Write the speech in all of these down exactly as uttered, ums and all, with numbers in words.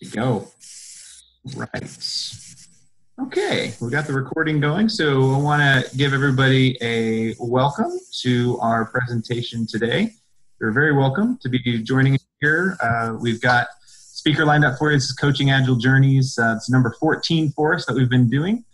you go. Right. Okay, we got the recording going, so I want to give everybody a welcome to our presentation today. You're very welcome to be joining us here. Uh, we've got speaker lined up for you. This is Coaching Agile Journeys. Uh, it's number fourteen for us that we've been doing.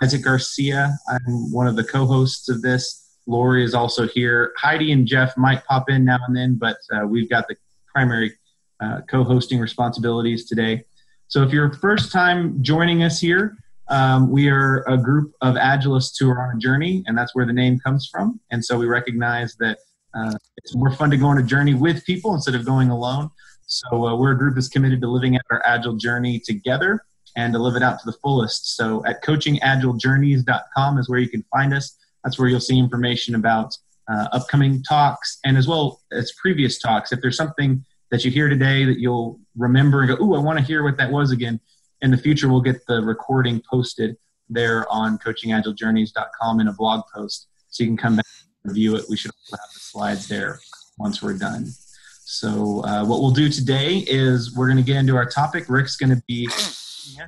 Isaac Garcia, I'm one of the co-hosts of this. Lori is also here. Heidi and Jeff might pop in now and then, but uh, we've got the primary uh, co-hosting responsibilities today. So if you're first time joining us here, um, we are a group of Agilists who are on a journey, and that's where the name comes from. And so we recognize that uh, it's more fun to go on a journey with people instead of going alone. So uh, we're a group that's committed to living out our Agile journey together and to live it out to the fullest. So at coaching agile journeys dot com is where you can find us. That's where you'll see information about uh, upcoming talks and as well as previous talks. If there's something that you hear today that you'll remember and go, ooh, I want to hear what that was again, in the future we'll get the recording posted there on coaching agile journeys dot com in a blog post, so you can come back and review it. We should also have the slides there once we're done. So uh, what we'll do today is we're going to get into our topic. Rick's going to be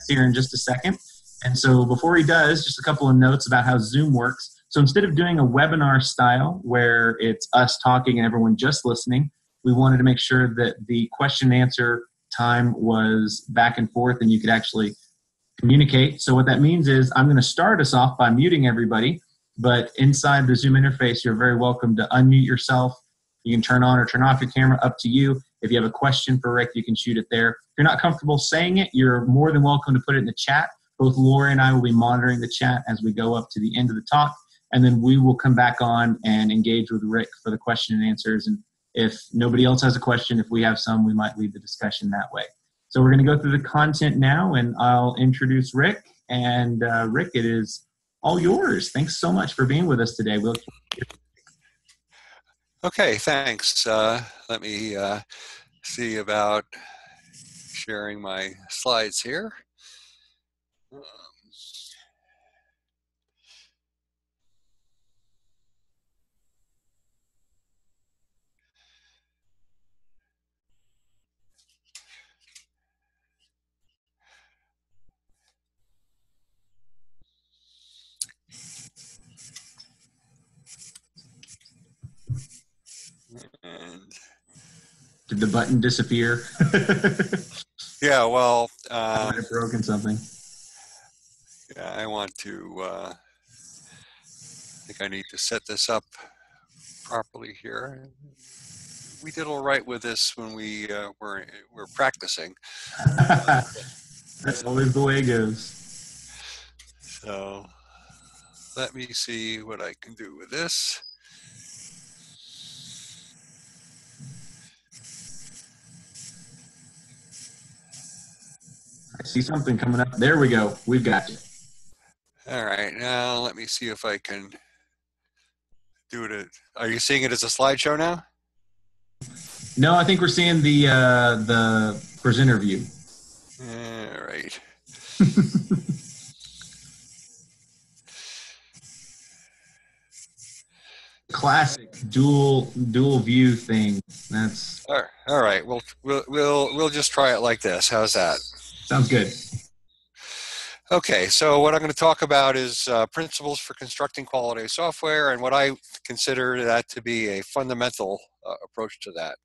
here in just a second. And so before he does, just a couple of notes about how Zoom works. So instead of doing a webinar style where it's us talking and everyone just listening, we wanted to make sure that the question and answer time was back and forth and you could actually communicate. So what that means is I'm going to start us off by muting everybody, but inside the Zoom interface, you're very welcome to unmute yourself. You can turn on or turn off your camera, up to you. If you have a question for Rick, you can shoot it there. If you're not comfortable saying it, you're more than welcome to put it in the chat. Both Lori and I will be monitoring the chat as we go up to the end of the talk, and then we will come back on and engage with Rick for the question and answers. And if nobody else has a question, if we have some, we might lead the discussion that way. So we're going to go through the content now, and I'll introduce Rick. And uh, Rick, it is all yours. Thanks so much for being with us today. We'll okay, thanks. Uh, let me uh, see about sharing my slides here. Um, And did the button disappear? Yeah, well, uh, I might have broken something. Yeah, I want to, uh, I think I need to set this up properly here. We did all right with this when we uh, were, were practicing. That's always the way it goes. So let me see what I can do with this. I see something coming up. There we go. We've got you. All right. Now let me see if I can do it. Are you seeing it as a slideshow now? No, I think we're seeing the uh, the presenter view. All right. Classic dual dual view thing. That's all right. All right. We'll we'll we'll we'll just try it like this. How's that? Sounds good. Okay, so what I'm going to talk about is uh, principles for constructing quality software, and what I consider that to be a fundamental uh, approach to that.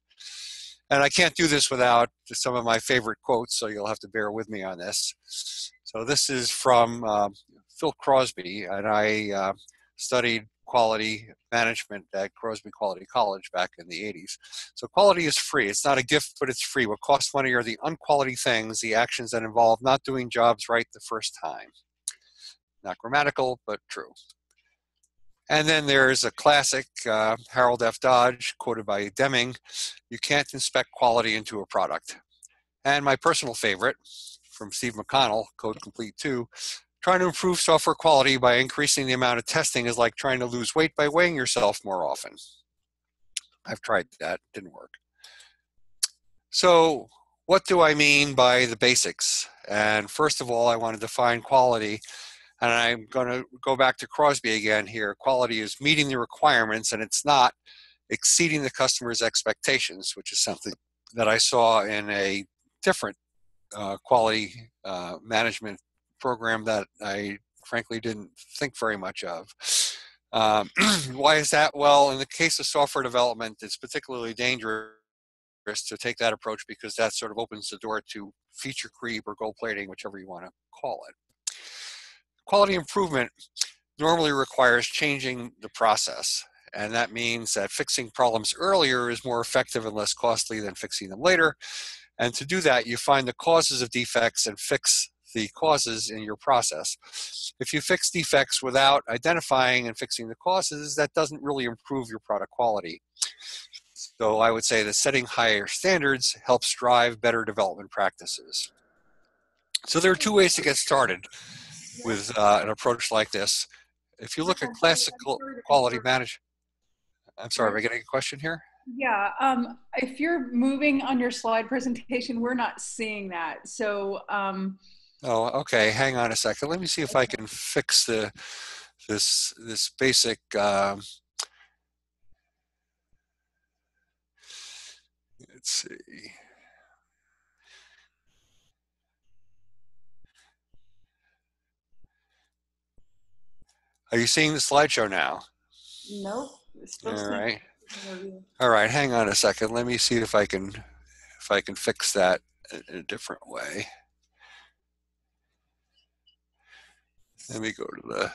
And I can't do this without some of my favorite quotes, so you'll have to bear with me on this. So this is from uh, Phil Crosby, and I uh, studied quality management at Crosby Quality College back in the eighties. So quality is free. It's not a gift, but it's free. What costs money are the unquality things, the actions that involve not doing jobs right the first time. Not grammatical, but true. And then there's a classic, uh, Harold F. Dodge, quoted by Deming, you can't inspect quality into a product. And my personal favorite, from Steve McConnell, Code Complete two, trying to improve software quality by increasing the amount of testing is like trying to lose weight by weighing yourself more often. I've tried that, didn't work. So what do I mean by the basics? And first of all, I want to define quality. And I'm going to go back to Crosby again here. Quality is meeting the requirements, and it's not exceeding the customer's expectations, which is something that I saw in a different uh, quality uh, management program that I frankly didn't think very much of. Um, why is that? Well, in the case of software development, it's particularly dangerous to take that approach because that sort of opens the door to feature creep or gold plating, whichever you want to call it. Quality improvement normally requires changing the process. And that means that fixing problems earlier is more effective and less costly than fixing them later. And to do that, you find the causes of defects and fix the causes in your process. If you fix defects without identifying and fixing the causes, that doesn't really improve your product quality. So I would say that setting higher standards helps drive better development practices. So there are two ways to get started with uh, an approach like this. If you look at classical quality management, I'm sorry, am I getting a question here? Yeah, um, if you're moving on your slide presentation, we're not seeing that. So, um, oh, okay, hang on a second. Let me see if I can fix the this this basic. Um, let's see. Are you seeing the slideshow now? Nope. All right. All right. Hang on a second. Let me see if I can, if I can fix that in a different way. Let me go to the,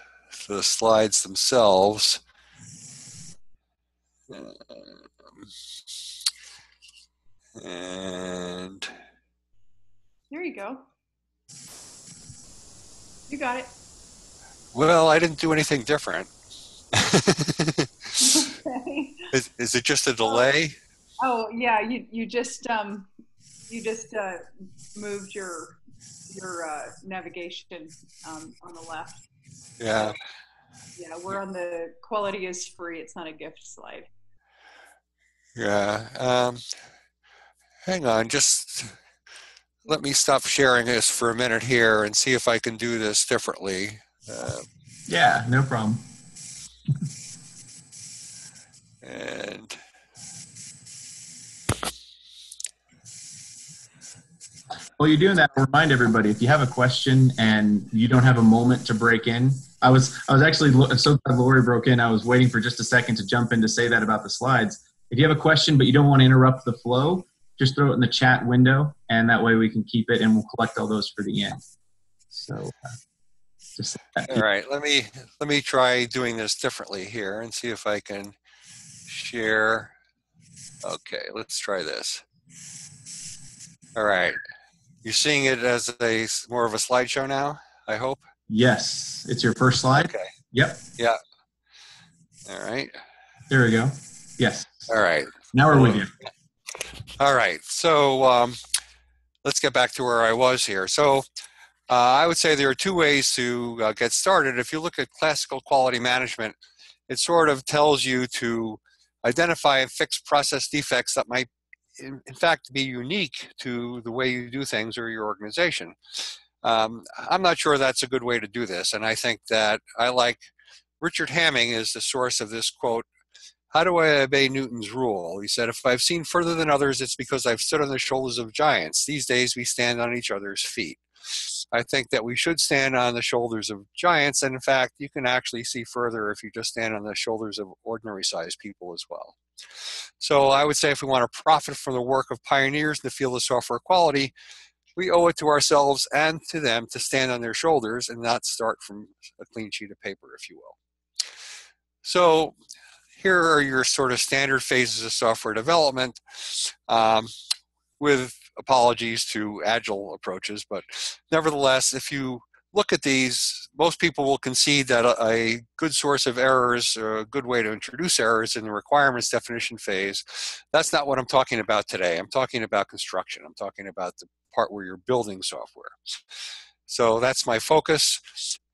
to the slides themselves. Um, and there you go. You got it. Well, I didn't do anything different. Okay. Is, is it just a delay? Oh, oh yeah, you you just um you just uh, moved your your uh, navigation um, on the left. Yeah. Yeah, we're on the quality is free. It's not a gift slide. Yeah. Um, hang on, just let me stop sharing this for a minute here and see if I can do this differently. Uh, yeah, no problem. And while you're doing that, I'll remind everybody, if you have a question and you don't have a moment to break in, I was I was actually so glad Lori broke in. I was waiting for just a second to jump in to say that about the slides. If you have a question but you don't want to interrupt the flow, just throw it in the chat window, and that way we can keep it, and we'll collect all those for the end. So. Uh, All right, let me let me try doing this differently here and see if I can share. Okay, let's try this. All right, you're seeing it as a more of a slideshow now, I hope. Yes, it's your first slide. Okay. Yep. Yeah. All right. There we go. Yes. All right. Now we're with you. All right. So um, let's get back to where I was here. So. Uh, I would say there are two ways to uh, get started. If you look at classical quality management, it sort of tells you to identify and fix process defects that might, in, in fact, be unique to the way you do things or your organization. Um, I'm not sure that's a good way to do this, and I think that I like Richard Hamming is the source of this quote, "How do I obey Newton's rule?" He said, "If I've seen further than others, it's because I've stood on the shoulders of giants. These days we stand on each other's feet." I think that we should stand on the shoulders of giants, and in fact, you can actually see further if you just stand on the shoulders of ordinary-sized people as well. So I would say if we want to profit from the work of pioneers in the field of software quality, we owe it to ourselves and to them to stand on their shoulders and not start from a clean sheet of paper, if you will. So here are your sort of standard phases of software development, um, with apologies to agile approaches, but nevertheless, if you look at these, most people will concede that a, a good source of errors, or a good way to introduce errors in the requirements definition phase, that's not what I'm talking about today. I'm talking about construction. I'm talking about the part where you're building software. So that's my focus.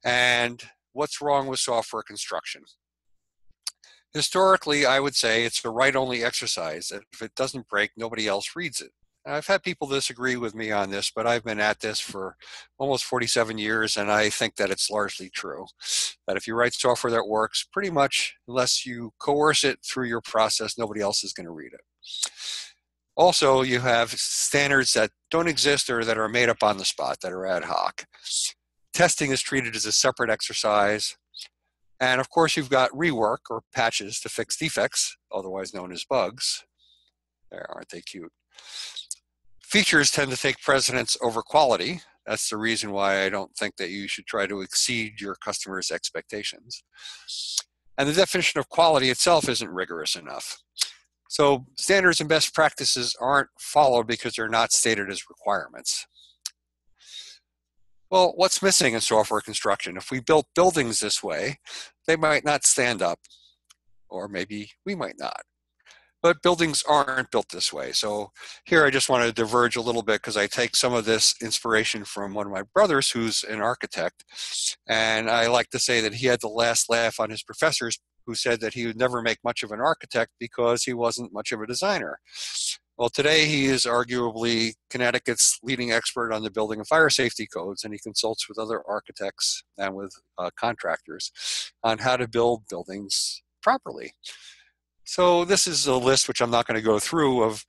And what's wrong with software construction? Historically, I would say it's a write-only exercise. If it doesn't break, nobody else reads it. I've had people disagree with me on this, but I've been at this for almost forty-seven years, and I think that it's largely true. That if you write software that works, pretty much unless you coerce it through your process, nobody else is going to read it. Also, you have standards that don't exist or that are made up on the spot, that are ad hoc. Testing is treated as a separate exercise. And of course, you've got rework or patches to fix defects, otherwise known as bugs. There, aren't they cute? Features tend to take precedence over quality. That's the reason why I don't think that you should try to exceed your customers' expectations. And the definition of quality itself isn't rigorous enough. So standards and best practices aren't followed because they're not stated as requirements. Well, what's missing in software construction? If we built buildings this way, they might not stand up, or maybe we might not. But buildings aren't built this way. So here I just want to diverge a little bit because I take some of this inspiration from one of my brothers who's an architect. And I like to say that he had the last laugh on his professors who said that he would never make much of an architect because he wasn't much of a designer. Well, today he is arguably Connecticut's leading expert on the building and fire safety codes, and he consults with other architects and with uh, contractors on how to build buildings properly. So this is a list, which I'm not going to go through, of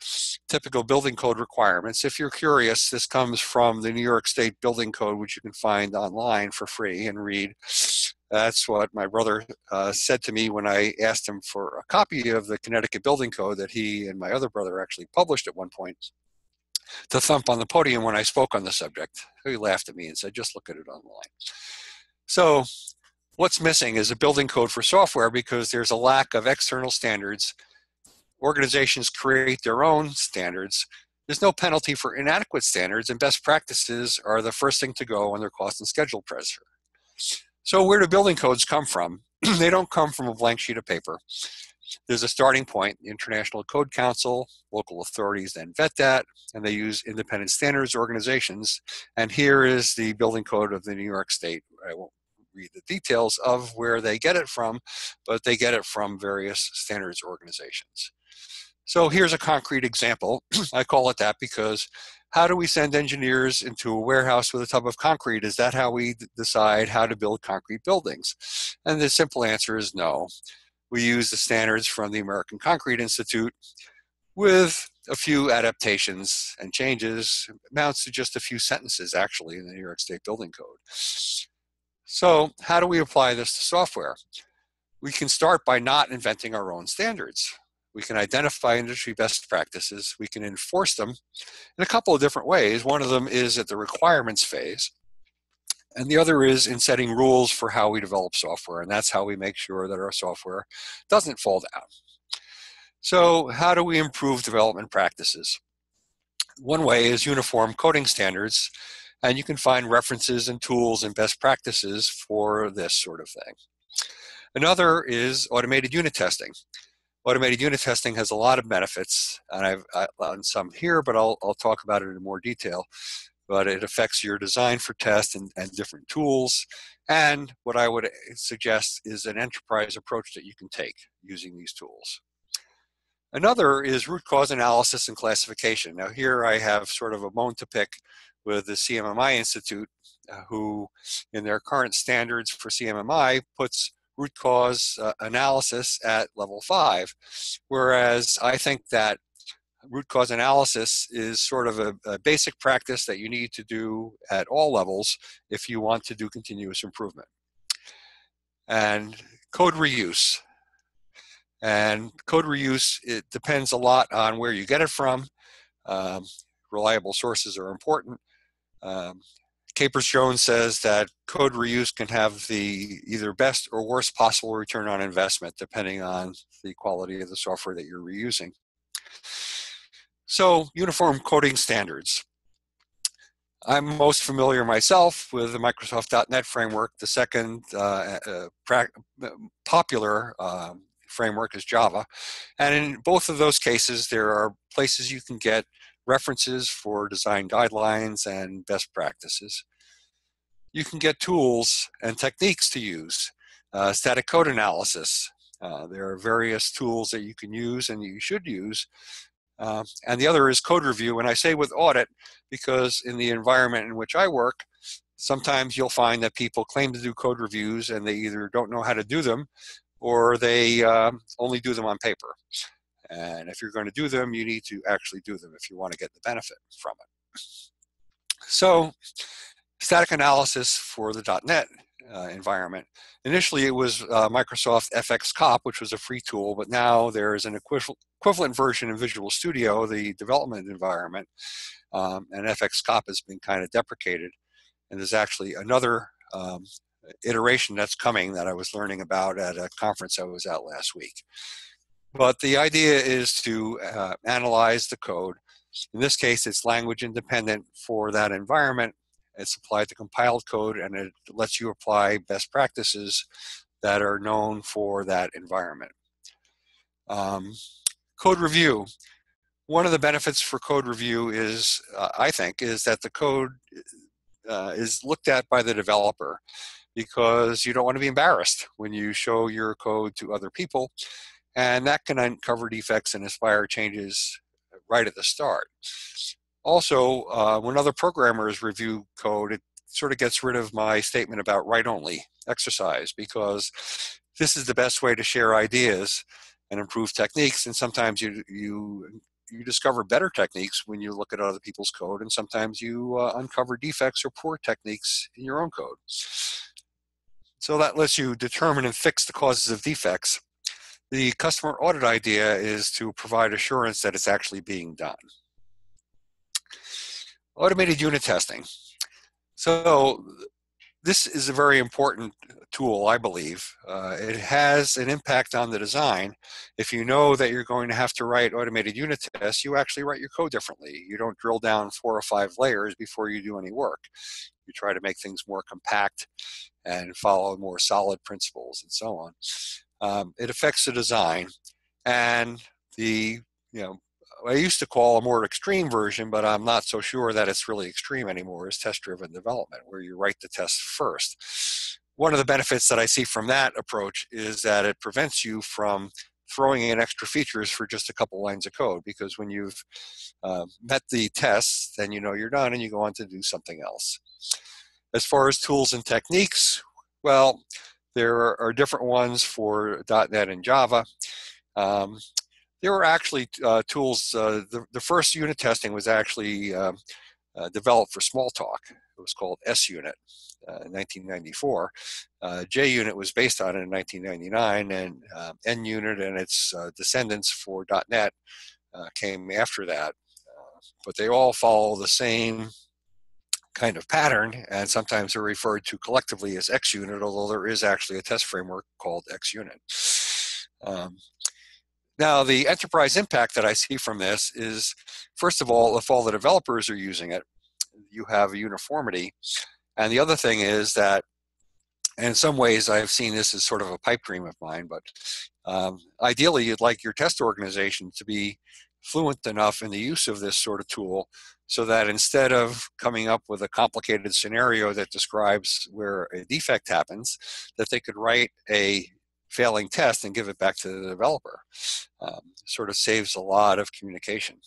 typical building code requirements. If you're curious, this comes from the New York State Building Code, which you can find online for free and read. That's what my brother uh, said to me when I asked him for a copy of the Connecticut Building Code that he and my other brother actually published at one point, to thump on the podium when I spoke on the subject. He laughed at me and said, just look at it online. So what's missing is a building code for software because there's a lack of external standards. Organizations create their own standards. There's no penalty for inadequate standards, and best practices are the first thing to go under cost and schedule pressure. So where do building codes come from? They don't come from a blank sheet of paper. There's a starting point, the International Code Council, local authorities then vet that, and they use independent standards organizations. And here is the building code of the New York State. I won't read the details of where they get it from, but they get it from various standards organizations. So here's a concrete example. I call it that because how do we send engineers into a warehouse with a tub of concrete? Is that how we decide how to build concrete buildings? And the simple answer is no. We use the standards from the American Concrete Institute with a few adaptations and changes. It amounts to just a few sentences actually in the New York State Building Code. So how do we apply this to software? We can start by not inventing our own standards. We can identify industry best practices. We can enforce them in a couple of different ways. One of them is at the requirements phase, and the other is in setting rules for how we develop software, and that's how we make sure that our software doesn't fall down. So how do we improve development practices? One way is uniform coding standards, and you can find references and tools and best practices for this sort of thing. Another is automated unit testing. Automated unit testing has a lot of benefits, and I've outlined some here, but I'll, I'll talk about it in more detail. But it affects your design for tests and, and different tools. And what I would suggest is an enterprise approach that you can take using these tools. Another is root cause analysis and classification. Now here I have sort of a bone to pick with the C M M I Institute, uh, who in their current standards for C M M I puts root cause uh, analysis at level five, whereas I think that root cause analysis is sort of a, a basic practice that you need to do at all levels if you want to do continuous improvement. And code reuse. And code reuse, it depends a lot on where you get it from. Um, reliable sources are important. Um, Capers Jones says that code reuse can have the either best or worst possible return on investment, depending on the quality of the software that you're reusing. So, uniform coding standards. I'm most familiar myself with the Microsoft dot net framework. The second uh, uh, popular uh, framework is Java. And in both of those cases, there are places you can get references for design guidelines and best practices. You can get tools and techniques to use. Uh, static code analysis. Uh, there are various tools that you can use and you should use. Uh, and the other is code review. And I say with audit because in the environment in which I work, sometimes you'll find that people claim to do code reviews and they either don't know how to do them or they um, only do them on paper. And if you're going to do them, you need to actually do them if you want to get the benefit from it. So static analysis for the dot net uh, environment. Initially, it was uh, Microsoft F X cop, which was a free tool, but now there is an equivalent version in Visual Studio, the development environment, um, and F X cop has been kind of deprecated. And there's actually another um, iteration that's coming that I was learning about at a conference I was at last week. But the idea is to uh, analyze the code. In this case, it's language independent for that environment. It's applied to compiled code, and it lets you apply best practices that are known for that environment. Um, code review. One of the benefits for code review is, uh, I think, is that the code uh, is looked at by the developer, because you don't want to be embarrassed when you show your code to other people. And that can uncover defects and inspire changes right at the start. Also, uh, when other programmers review code, it sort of gets rid of my statement about write-only exercise, because this is the best way to share ideas and improve techniques. And sometimes you, you, you discover better techniques when you look at other people's code, and sometimes you uh, uncover defects or poor techniques in your own code. So that lets you determine and fix the causes of defects. The customer audit idea is to provide assurance that it's actually being done. Automated unit testing. So this is a very important tool, I believe. Uh, it has an impact on the design. If you know that you're going to have to write automated unit tests, you actually write your code differently. You don't drill down four or five layers before you do any work. You try to make things more compact and follow more solid principles and so on. Um, it affects the design, and the, you know, I used to call a more extreme version, but I'm not so sure that it's really extreme anymore, is test-driven development, where you write the test first. One of the benefits that I see from that approach is that it prevents you from throwing in extra features for just a couple lines of code, because when you've uh, met the tests, then you know you're done and you go on to do something else. As far as tools and techniques, well, there are different ones for dot net and Java. Um, there were actually uh, tools, uh, the, the first unit testing was actually um, uh, developed for Smalltalk. It was called XUnit uh, in nineteen ninety-four. Uh, JUnit was based on it in nineteen ninety-nine, and uh, NUnit and its uh, descendants for dot net uh, came after that. Uh, but they all follow the same kind of pattern, and sometimes they're referred to collectively as XUnit, although there is actually a test framework called XUnit. Um, now, the enterprise impact that I see from this is, first of all, if all the developers are using it, you have a uniformity. And the other thing is that, and in some ways I've seen this as sort of a pipe dream of mine, but um, ideally you'd like your test organization to be fluent enough in the use of this sort of tool so that instead of coming up with a complicated scenario that describes where a defect happens, that they could write a failing test and give it back to the developer. Um, sort of saves a lot of communication.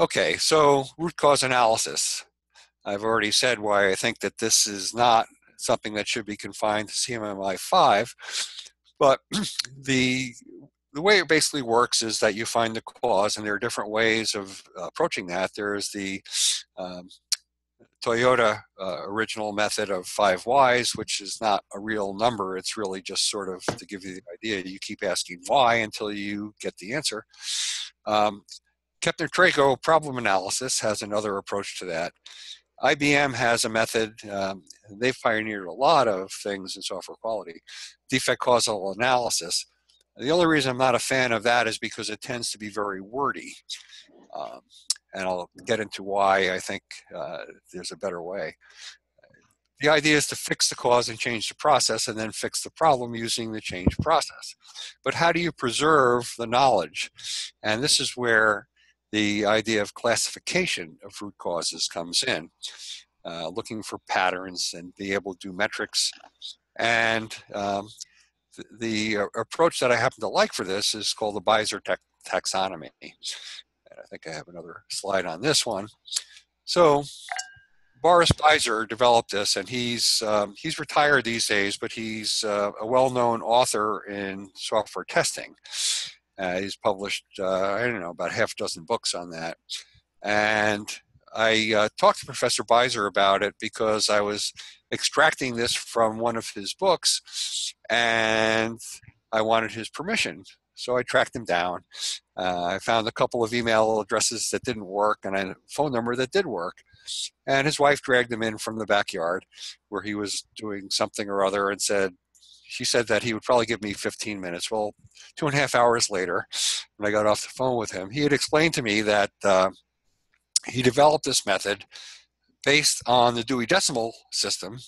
Okay, so root cause analysis. I've already said why I think that this is not something that should be confined to C M M I five, but the The way it basically works is that you find the cause, and there are different ways of approaching that. There is the um, Toyota uh, original method of five whys, which is not a real number. It's really just sort of to give you the idea. You keep asking why until you get the answer. Um, Kepner-Trago problem analysis has another approach to that. I B M has a method, um, they've pioneered a lot of things in software quality, defect causal analysis. The only reason I'm not a fan of that is because it tends to be very wordy. Um, and I'll get into why I think uh, there's a better way. The idea is to fix the cause and change the process, and then fix the problem using the change process. But how do you preserve the knowledge? And this is where the idea of classification of root causes comes in, uh, looking for patterns and be able to do metrics. And um, the approach that I happen to like for this is called the Beizer taxonomy. And I think I have another slide on this one. So Boris Beizer developed this, and he's, um, he's retired these days, but he's uh, a well-known author in software testing. Uh, he's published, uh, I don't know, about half a dozen books on that. And I uh, talked to Professor Beizer about it because I was extracting this from one of his books, and I wanted his permission. So I tracked him down. Uh, I found a couple of email addresses that didn't work and a phone number that did work. And his wife dragged him in from the backyard where he was doing something or other and said, she said that he would probably give me fifteen minutes. Well, two and a half hours later, when I got off the phone with him, he had explained to me that uh, he developed this method based on the Dewey Decimal system.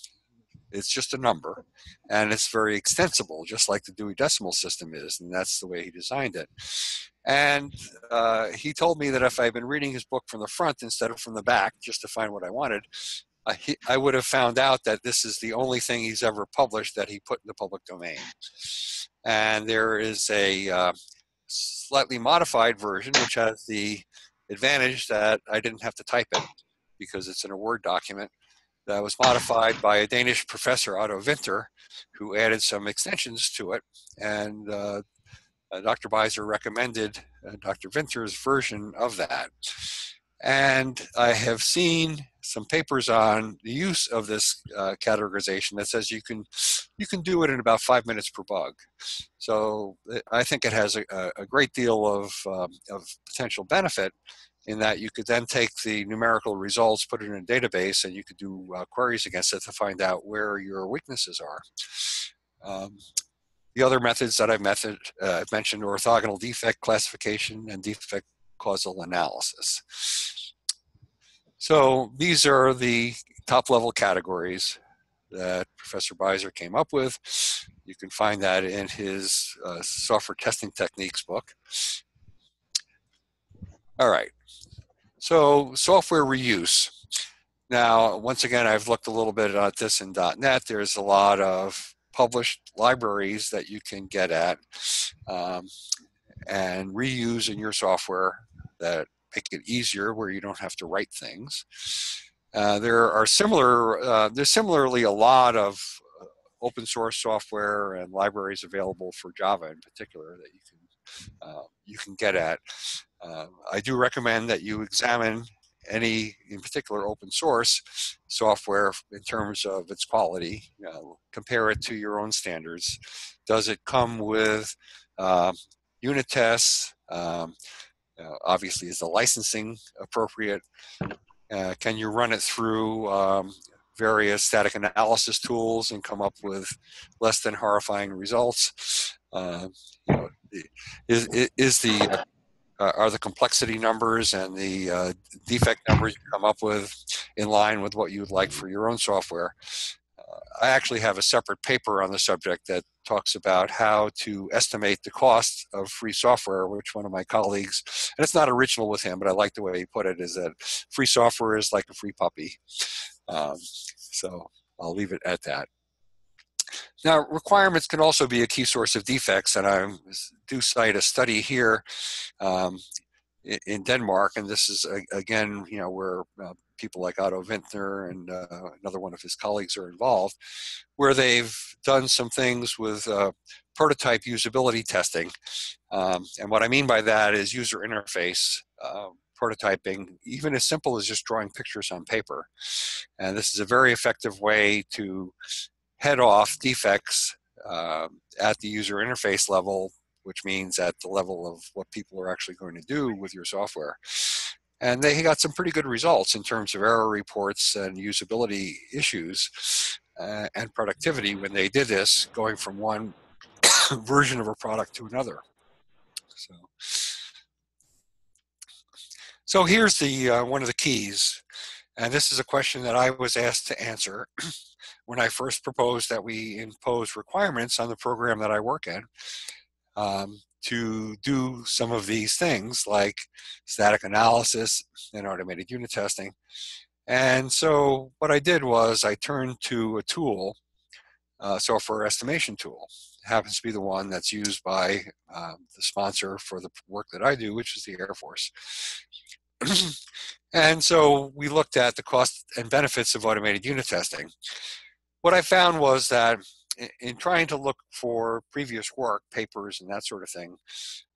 It's just a number, and it's very extensible, just like the Dewey Decimal system is, and that's the way he designed it. And uh, he told me that if I'd been reading his book from the front instead of from the back, just to find what I wanted, I, he, I would have found out that this is the only thing he's ever published that he put in the public domain. And there is a uh, slightly modified version, which has the advantage that I didn't have to type it because it's in a Word document. That was modified by a Danish professor, Otto Vinter, who added some extensions to it. And uh, uh, Doctor Beizer recommended uh, Doctor Vinter's version of that. And I have seen some papers on the use of this uh, categorization that says you can you can do it in about five minutes per bug. So I think it has a, a great deal of, um, of potential benefit, in that you could then take the numerical results, put it in a database, and you could do uh, queries against it to find out where your weaknesses are. Um, the other methods that I've method, uh, I've mentioned, orthogonal defect classification and defect causal analysis. So these are the top level categories that Professor Beizer came up with. You can find that in his uh, software testing techniques book. All right. So software reuse. Now, once again, I've looked a little bit at this in dot net. There's a lot of published libraries that you can get at um, and reuse in your software that make it easier where you don't have to write things. Uh, there are similar, uh, there's similarly a lot of open source software and libraries available for Java in particular that you can, uh, you can get at. Uh, I do recommend that you examine any, in particular, open source software in terms of its quality. You know, compare it to your own standards. Does it come with uh, unit tests? Um, uh, obviously, is the licensing appropriate? Uh, can you run it through um, various static analysis tools and come up with less than horrifying results? Uh, you know, is, is the... Uh, Uh, are the complexity numbers and the uh, defect numbers you come up with in line with what you'd like for your own software? Uh, I actually have a separate paper on the subject that talks about how to estimate the cost of free software, which one of my colleagues, and it's not original with him, but I like the way he put it, is that free software is like a free puppy. Um, so I'll leave it at that. Now, requirements can also be a key source of defects, and I do cite a study here um, in Denmark, and this is, again, you know, where uh, people like Otto Vinter and uh, another one of his colleagues are involved, where they've done some things with uh, prototype usability testing. Um, and what I mean by that is user interface uh, prototyping, even as simple as just drawing pictures on paper. And this is a very effective way to head off defects uh, at the user interface level, which means at the level of what people are actually going to do with your software. And they got some pretty good results in terms of error reports and usability issues uh, and productivity when they did this, going from one version of a product to another. So, so here's the uh, one of the keys. And this is a question that I was asked to answer when I first proposed that we impose requirements on the program that I work in um, to do some of these things like static analysis and automated unit testing. And so what I did was I turned to a tool, uh, software estimation tool. It happens to be the one that's used by um, the sponsor for the work that I do, which is the Air Force. And so we looked at the costs and benefits of automated unit testing. What I found was that in trying to look for previous work, papers and that sort of thing,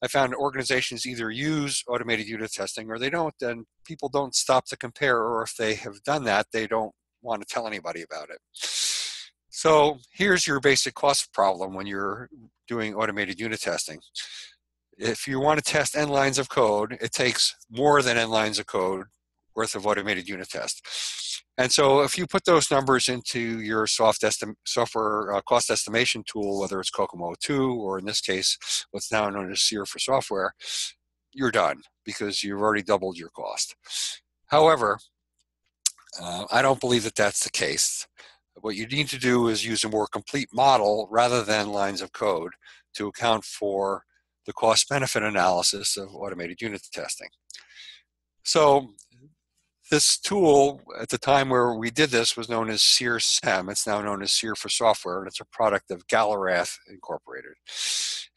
I found organizations either use automated unit testing or they don't, and people don't stop to compare, or if they have done that, they don't want to tell anybody about it. So here's your basic cost problem when you're doing automated unit testing. If you want to test n lines of code, it takes more than n lines of code worth of automated unit test. And so if you put those numbers into your soft estim software uh, cost estimation tool, whether it's Kokomo two or in this case, what's now known as SEER for software, you're done because you've already doubled your cost. However, uh, I don't believe that that's the case. What you need to do is use a more complete model rather than lines of code to account for the cost-benefit analysis of automated unit testing. So this tool, at the time where we did this, was known as SEER-SEM. It's now known as SEER for Software, and it's a product of Galerath Incorporated.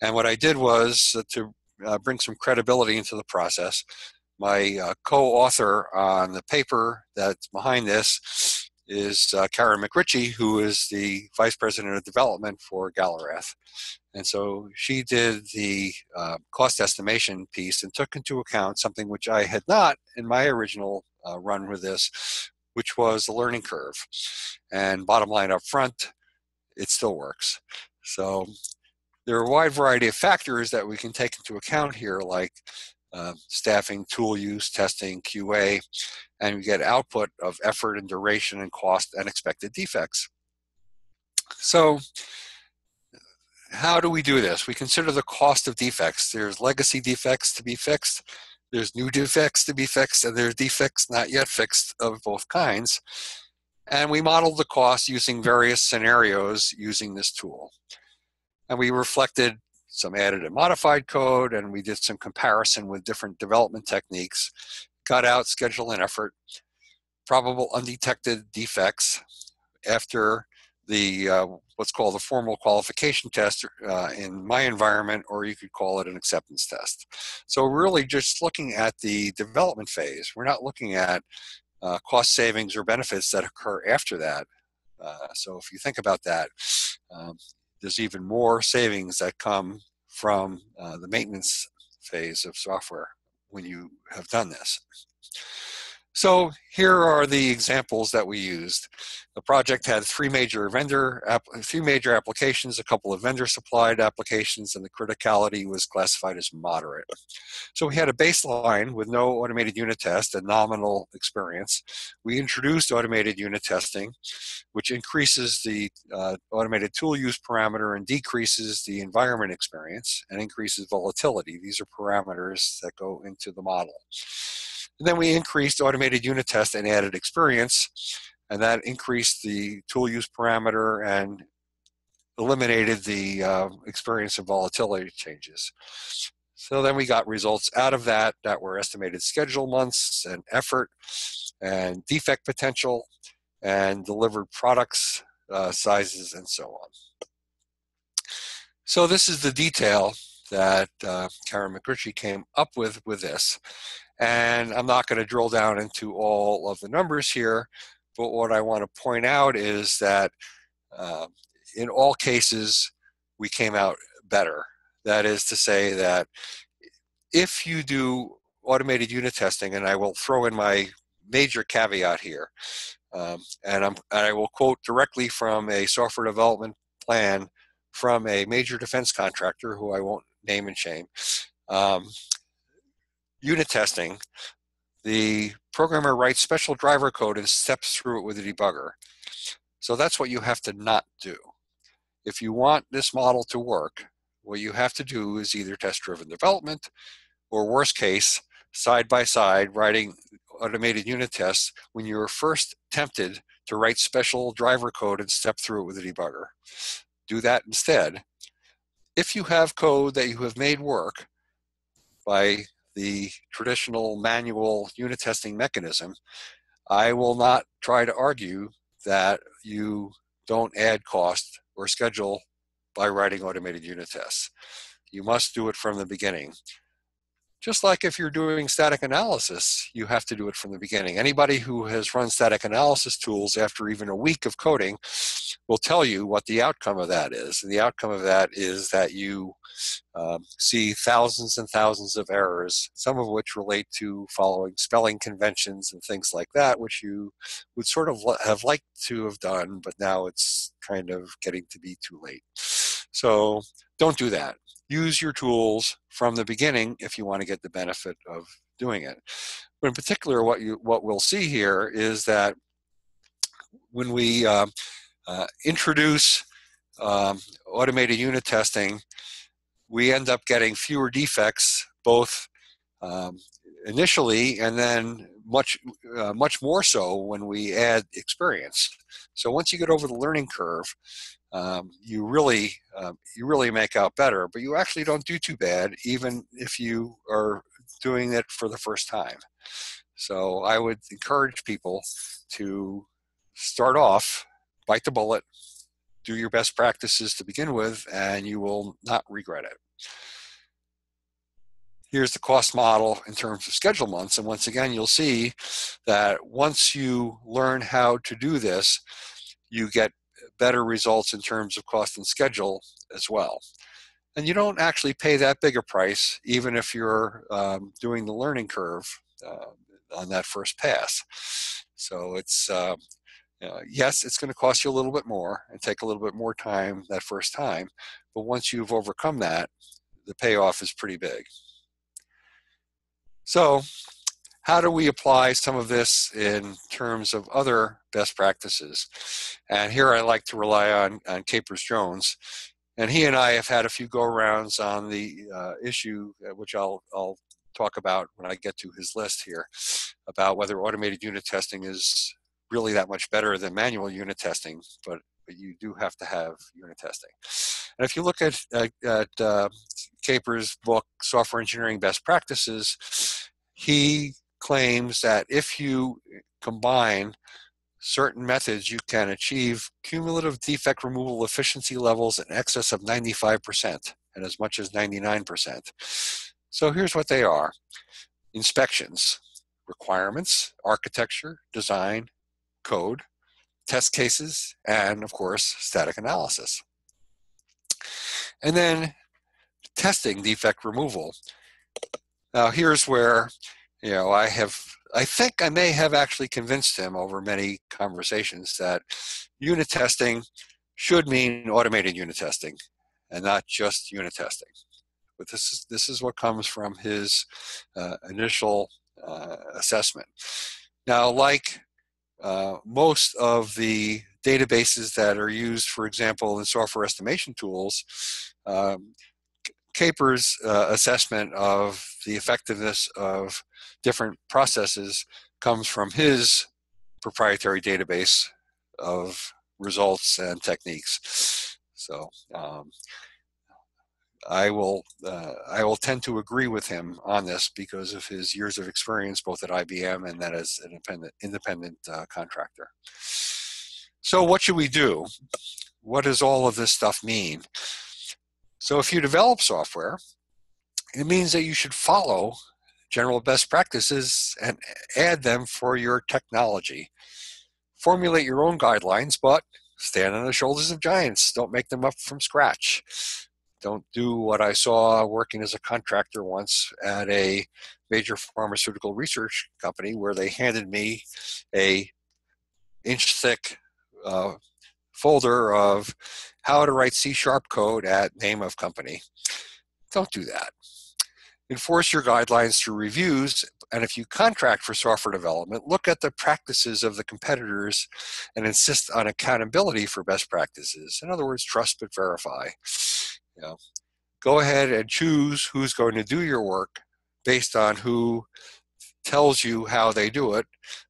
And what I did was, uh, to uh, bring some credibility into the process, my uh, co-author on the paper that's behind this is uh, Karen McRitchie, who is the Vice President of Development for Galerath. And so she did the uh, cost estimation piece and took into account something which I had not in my original Uh, run with this, which was the learning curve. And bottom line up front, it still works. So there are a wide variety of factors that we can take into account here, like uh, staffing, tool use, testing, Q A, and we get output of effort and duration and cost and expected defects. So how do we do this? We consider the cost of defects. There's legacy defects to be fixed. There's new defects to be fixed, and there's defects not yet fixed of both kinds. And we modeled the cost using various scenarios using this tool. And we reflected some added and modified code, and we did some comparison with different development techniques, got out schedule and effort, probable undetected defects after the uh, what's called the formal qualification test uh, in my environment, or you could call it an acceptance test. So really just looking at the development phase, we're not looking at uh, cost savings or benefits that occur after that. Uh, so if you think about that, um, there's even more savings that come from uh, the maintenance phase of software when you have done this. So here are the examples that we used. The project had three major vendor, three major applications, a couple of vendor supplied applications, and the criticality was classified as moderate. So we had a baseline with no automated unit test and nominal experience. We introduced automated unit testing, which increases the uh, automated tool use parameter and decreases the environment experience and increases volatility. These are parameters that go into the model. And then we increased automated unit test and added experience, and that increased the tool use parameter and eliminated the uh, experience of volatility changes. So then we got results out of that that were estimated schedule months and effort and defect potential and delivered products, uh, sizes, and so on. So this is the detail that uh, Karen McRitchie came up with with this. And I'm not going to drill down into all of the numbers here, but what I want to point out is that uh, in all cases, we came out better. That is to say that if you do automated unit testing, and I will throw in my major caveat here, um, and, I'm, and I will quote directly from a software development plan from a major defense contractor, who I won't name and shame, um, unit testing, the programmer writes special driver code and steps through it with a debugger. So that's what you have to not do. If you want this model to work, what you have to do is either test-driven development or, worst case, side-by-side writing automated unit tests when you are first tempted to write special driver code and step through it with a debugger. Do that instead. If you have code that you have made work by the traditional manual unit testing mechanism, I will not try to argue that you don't add cost or schedule by writing automated unit tests. You must do it from the beginning. Just like if you're doing static analysis, you have to do it from the beginning. Anybody who has run static analysis tools after even a week of coding will tell you what the outcome of that is. And the outcome of that is that you um, see thousands and thousands of errors, some of which relate to following spelling conventions and things like that, which you would sort of have liked to have done, but now it's kind of getting to be too late. So don't do that. Use your tools from the beginning if you want to get the benefit of doing it. But in particular, what you what we'll see here is that when we uh, uh, introduce um, automated unit testing, we end up getting fewer defects, both um, initially and then much uh, much more so when we add experience. So once you get over the learning curve, um, you really um, you really make out better, but you actually don't do too bad, even if you are doing it for the first time. So I would encourage people to start off, bite the bullet, do your best practices to begin with, and you will not regret it. Here's the cost model in terms of schedule months. And once again, you'll see that once you learn how to do this, you get better results in terms of cost and schedule as well. And you don't actually pay that big a price, even if you're um, doing the learning curve uh, on that first pass. So it's, uh, uh, yes, it's going to cost you a little bit more and take a little bit more time that first time. But once you've overcome that, the payoff is pretty big. So how do we apply some of this in terms of other best practices? And here I like to rely on, on Capers Jones. And he and I have had a few go-rounds on the uh, issue, which I'll, I'll talk about when I get to his list here, about whether automated unit testing is really that much better than manual unit testing, but, but you do have to have unit testing. And if you look at, at, at uh, Capers' book, Software Engineering Best Practices, he claims that if you combine certain methods, you can achieve cumulative defect removal efficiency levels in excess of ninety-five percent and as much as ninety-nine percent. So here's what they are: inspections, requirements, architecture, design, code, test cases, and of course, static analysis. And then testing defect removal. Now here's where, you know, I have I think I may have actually convinced him over many conversations that unit testing should mean automated unit testing and not just unit testing. But this is, this is what comes from his uh, initial uh, assessment. Now, like uh, most of the databases that are used, for example, in software estimation tools, um, Capers' uh, assessment of the effectiveness of different processes comes from his proprietary database of results and techniques. So um, I will uh, I will tend to agree with him on this because of his years of experience both at I B M and then as an independent, independent uh, contractor. So what should we do? What does all of this stuff mean? So if you develop software, it means that you should follow general best practices and add them for your technology. Formulate your own guidelines, but stand on the shoulders of giants. Don't make them up from scratch. Don't do what I saw working as a contractor once at a major pharmaceutical research company where they handed me a inch thick uh, folder of how to write C sharp code at name of company. Don't do that. Enforce your guidelines through reviews, and if you contract for software development, look at the practices of the competitors and insist on accountability for best practices. In other words, trust but verify. You know, go ahead and choose who's going to do your work based on who tells you how they do it,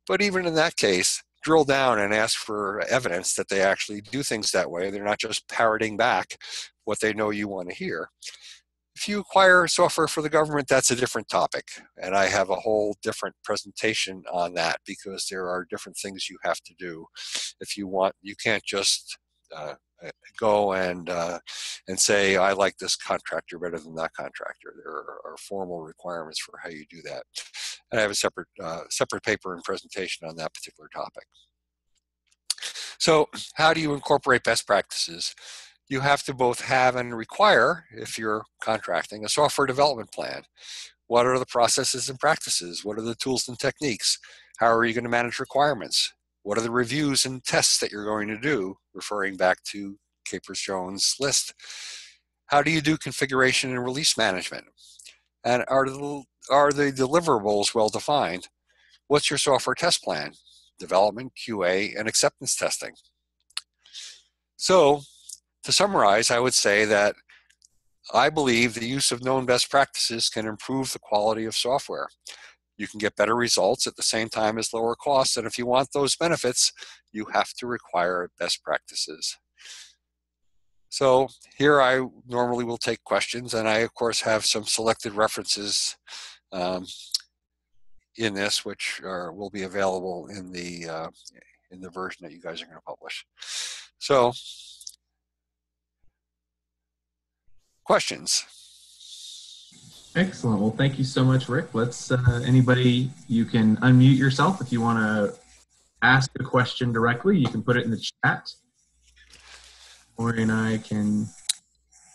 but even in that case, drill down and ask for evidence that they actually do things that way. They're not just parroting back what they know you want to hear. If you acquire software for the government, that's a different topic. And I have a whole different presentation on that because there are different things you have to do. If you want, you can't just uh, go and, uh, and say, I like this contractor better than that contractor. There are formal requirements for how you do that. And I have a separate, uh, separate paper and presentation on that particular topic. So how do you incorporate best practices? You have to both have and require, if you're contracting, a software development plan. What are the processes and practices? What are the tools and techniques? How are you going to manage requirements? What are the reviews and tests that you're going to do, referring back to Capers Jones' list? How do you do configuration and release management? And are the, are the deliverables well defined? What's your software test plan? Development, Q A, and acceptance testing. So, to summarize, I would say that I believe the use of known best practices can improve the quality of software. You can get better results at the same time as lower costs, and if you want those benefits, you have to require best practices. So here I normally will take questions, and I of course have some selected references um, in this, which are, will be available in the uh, in the version that you guys are going to publish. So, questions. Excellent. Well, thank you so much, Rick. Let's uh, anybody, you can unmute yourself if you want to ask a question directly. You can put it in the chat. Lori and I can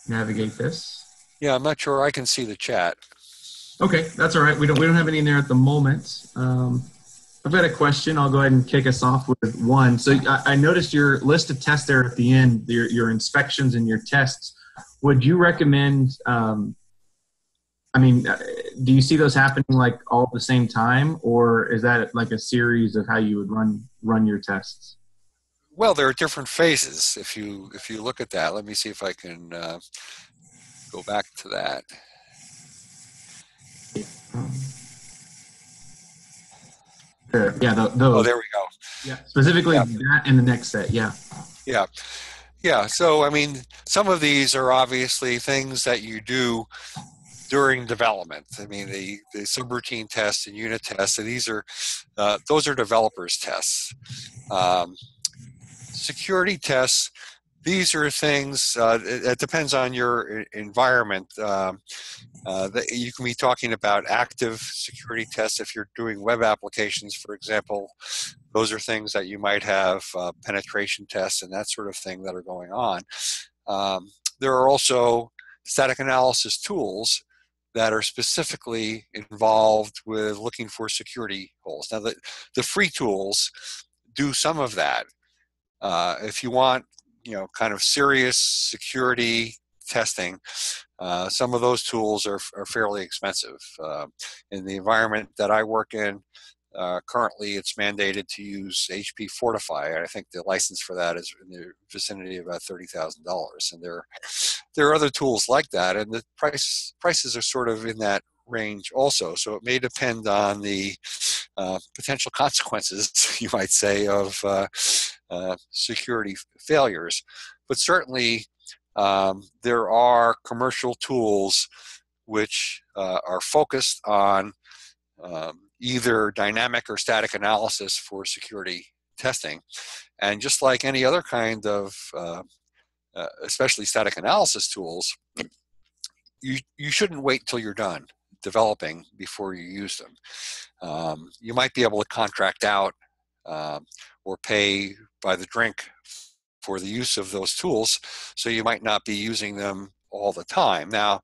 navigate this. Yeah, I'm not sure I can see the chat. Okay, that's all right. We don't we don't have any in there at the moment. Um, I've got a question. I'll go ahead and kick us off with one. So I, I noticed your list of tests there at the end, your, your inspections and your tests. Would you recommend, um, I mean, do you see those happening like all at the same time, or is that like a series of how you would run run your tests? Well, there are different phases. If you if you look at that, let me see if I can uh, go back to that. Sure. Yeah. The, the, oh, there we go. Yeah. Specifically yeah. that and the next set. Yeah. Yeah. Yeah. So, I mean, some of these are obviously things that you do during development. I mean, the, the subroutine tests and unit tests, and these are uh, those are developers' tests. Um, Security tests, these are things, uh, it, it depends on your environment. Um, uh, the, you can be talking about active security tests. If you're doing web applications, for example, those are things that you might have uh, penetration tests and that sort of thing that are going on. Um, there are also static analysis tools that are specifically involved with looking for security holes. Now, the, the free tools do some of that. Uh, if you want, you know, kind of serious security testing, uh, some of those tools are, are fairly expensive. Uh, in the environment that I work in, uh, currently it's mandated to use H P Fortify. I think the license for that is in the vicinity of about thirty thousand dollars. And there, there are other tools like that, and the price, prices are sort of in that range also. So it may depend on the uh, potential consequences, you might say, of uh, uh, security failures. But certainly um, there are commercial tools which uh, are focused on um, either dynamic or static analysis for security testing. And just like any other kind of, uh, uh, especially static analysis tools, you, you shouldn't wait till you're done developing before you use them. Um, you might be able to contract out um, or pay by the drink for the use of those tools, so you might not be using them all the time. Now,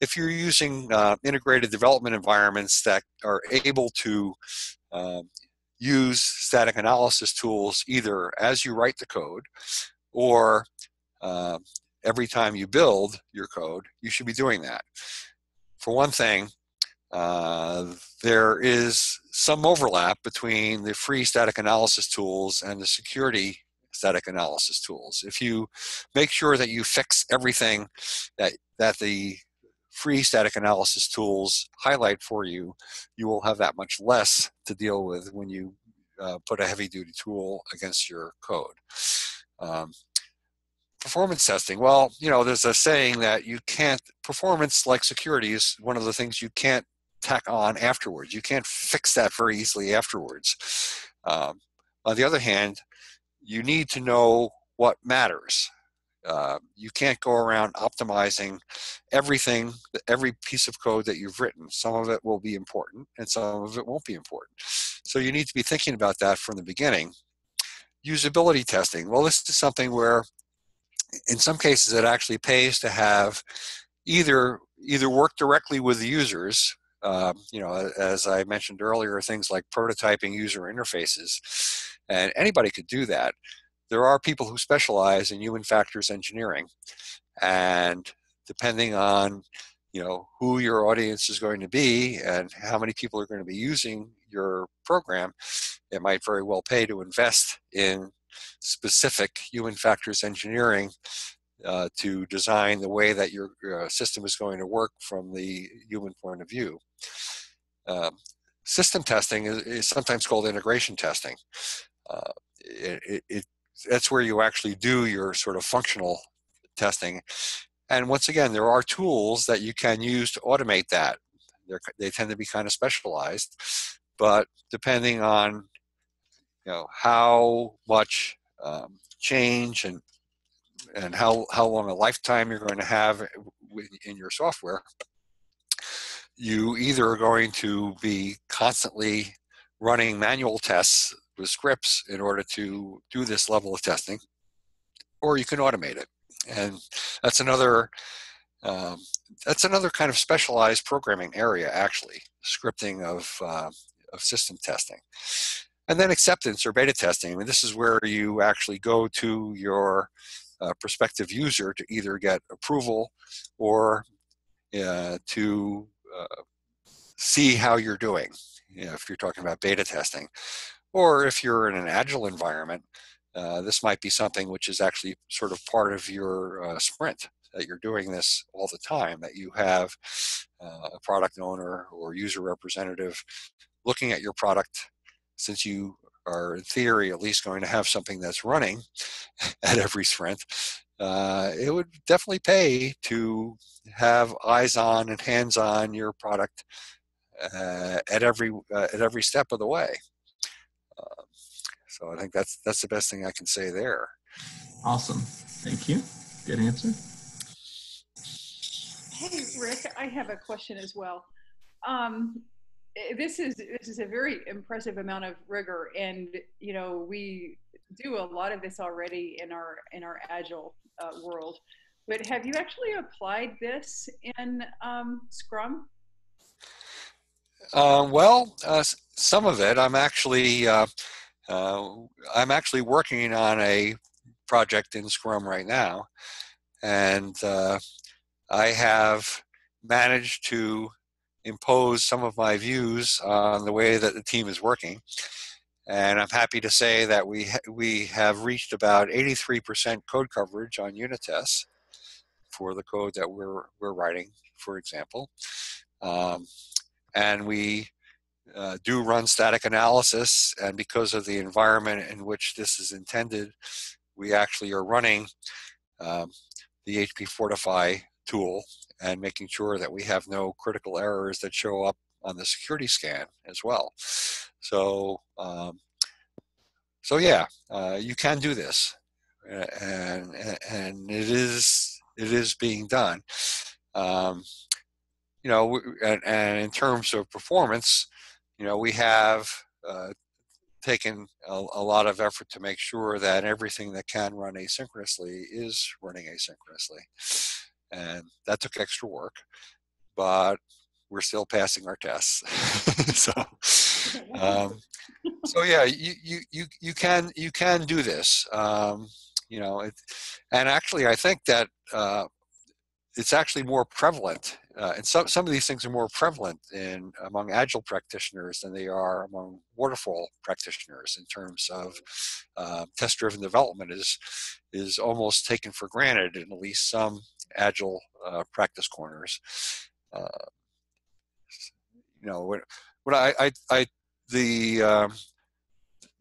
if you're using uh, integrated development environments that are able to um, use static analysis tools either as you write the code or uh, every time you build your code, you should be doing that. For one thing, uh, there is some overlap between the free static analysis tools and the security static analysis tools. If you make sure that you fix everything that, that the free static analysis tools highlight for you, you will have that much less to deal with when you uh, put a heavy-duty tool against your code. Um, Performance testing. Well, you know, there's a saying that you can't, performance like security is one of the things you can't tack on afterwards. You can't fix that very easily afterwards. Um, on the other hand, you need to know what matters. Uh, you can't go around optimizing everything, every piece of code that you've written. Some of it will be important and some of it won't be important. So you need to be thinking about that from the beginning. usability testing. Well, this is something where in some cases it actually pays to have either either work directly with the users, um, you know, as I mentioned earlier, things like prototyping user interfaces, and anybody could do that. There are people who specialize in human factors engineering, and depending on, you know, who your audience is going to be and how many people are going to be using your program, it might very well pay to invest in specific human factors engineering uh, to design the way that your uh, system is going to work from the human point of view. Um, system testing is, is sometimes called integration testing. Uh, it, it, it, that's where you actually do your sort of functional testing. And once again, there are tools that you can use to automate that. They're, they tend to be kind of specialized, but depending on, you know, how much um, change and and how how long a lifetime you're going to have in your software, you either are going to be constantly running manual tests with scripts in order to do this level of testing, or you can automate it. And that's another um, that's another kind of specialized programming area, actually, scripting of uh, of system testing. And then acceptance or beta testing. I mean, this is where you actually go to your uh, prospective user to either get approval or uh, to uh, see how you're doing, you know, if you're talking about beta testing. Or if you're in an agile environment, Uh, this might be something which is actually sort of part of your uh, sprint, that you're doing this all the time, that you have uh, a product owner or user representative looking at your product, since you are in theory at least going to have something that's running at every sprint. Uh, it would definitely pay to have eyes on and hands on your product uh, at every uh, at every step of the way. Uh, So I think that's that's the best thing I can say there. Awesome. Thank you. Good answer. Hey, Rick, I have a question as well. Um, this is this is a very impressive amount of rigor, and you know we do a lot of this already in our in our Agile uh, world. But have you actually applied this in um, Scrum? Uh, well, uh, some of it. I'm actually. Uh, Uh, I'm actually working on a project in Scrum right now, and uh, I have managed to impose some of my views on the way that the team is working. And I'm happy to say that we ha we have reached about eighty-three percent code coverage on unit tests for the code that we're we're writing, for example, um, and we. Uh, do run static analysis, and because of the environment in which this is intended, we actually are running um, the H P Fortify tool and making sure that we have no critical errors that show up on the security scan as well. So, um, so yeah, uh, you can do this, and and it is it is being done. Um, you know, and, and in terms of performance. You know, we have uh, taken a, a lot of effort to make sure that everything that can run asynchronously is running asynchronously. And that took extra work, but we're still passing our tests. so, um, so yeah, you, you, you, you, can, you can do this. Um, you know, it, and actually I think that uh, it's actually more prevalent. Uh, and some, some of these things are more prevalent in among Agile practitioners than they are among waterfall practitioners, in terms of uh, test-driven development is, is almost taken for granted in at least some Agile uh, practice corners. Uh, you know, when, when I, I, I, the, um,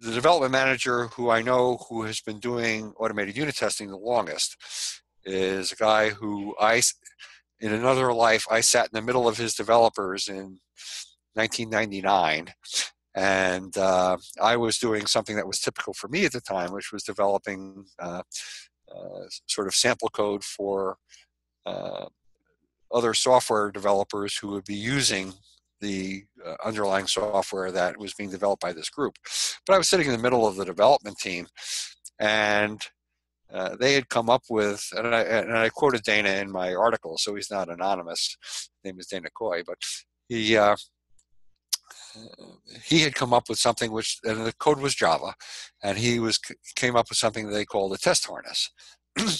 the development manager who I know who has been doing automated unit testing the longest is a guy who I... In another life, I sat in the middle of his developers in nineteen ninety-nine, and uh, I was doing something that was typical for me at the time, which was developing uh, uh, sort of sample code for uh, other software developers who would be using the uh, underlying software that was being developed by this group. But I was sitting in the middle of the development team, and uh, they had come up with, and I, and I quoted Dana in my article, so he's not anonymous. His name is Dana Coy, but he, uh, he had come up with something which, and the code was Java, and he was came up with something that they called a test harness.